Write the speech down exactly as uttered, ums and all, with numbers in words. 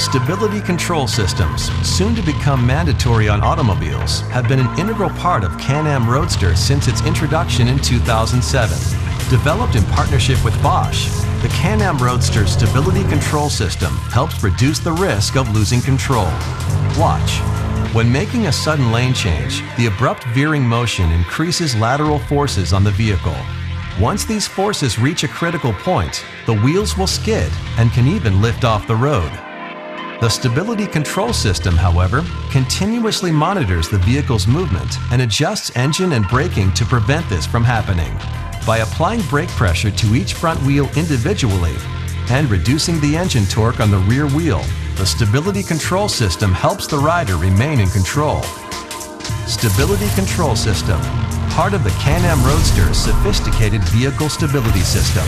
Stability control systems, soon to become mandatory on automobiles, have been an integral part of Can-Am Roadster since its introduction in two thousand seven. Developed in partnership with Bosch, the Can-Am Roadster stability control system helps reduce the risk of losing control. Watch. When making a sudden lane change, the abrupt veering motion increases lateral forces on the vehicle. Once these forces reach a critical point, the wheels will skid and can even lift off the road. The stability control system, however, continuously monitors the vehicle's movement and adjusts engine and braking to prevent this from happening. By applying brake pressure to each front wheel individually and reducing the engine torque on the rear wheel, the stability control system helps the rider remain in control. Stability control system, part of the Can-Am Roadster's sophisticated vehicle stability system.